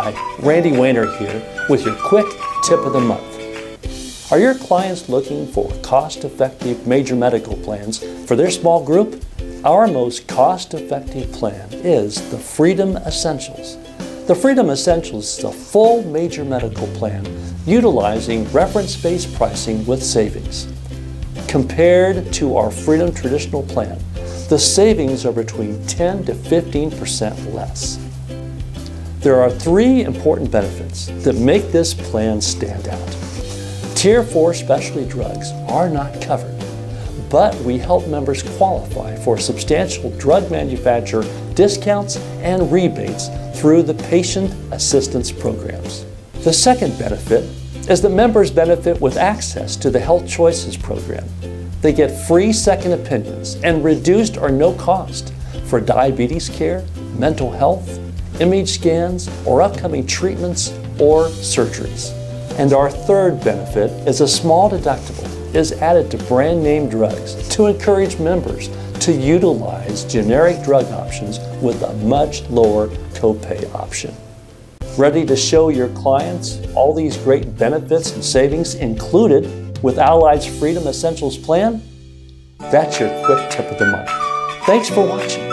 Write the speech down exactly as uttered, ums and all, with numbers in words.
Hi, Randy Wehner here with your quick tip of the month. Are your clients looking for cost-effective major medical plans for their small group? Our most cost-effective plan is the Freedom Essentials. The Freedom Essentials is a full major medical plan utilizing reference-based pricing with savings. Compared to our Freedom Traditional plan, the savings are between ten to fifteen percent less. There are three important benefits that make this plan stand out. Tier four specialty drugs are not covered, but we help members qualify for substantial drug manufacturer discounts and rebates through the patient assistance programs. The second benefit is that members benefit with access to the Health Choices Program. They get free second opinions and reduced or no cost for diabetes care, mental health, image scans, or upcoming treatments or surgeries. And our third benefit is a small deductible is added to brand name drugs to encourage members to utilize generic drug options with a much lower copay option. Ready to show your clients all these great benefits and savings included with Allied's Freedom Essentials plan? That's your quick tip of the month. Thanks for watching.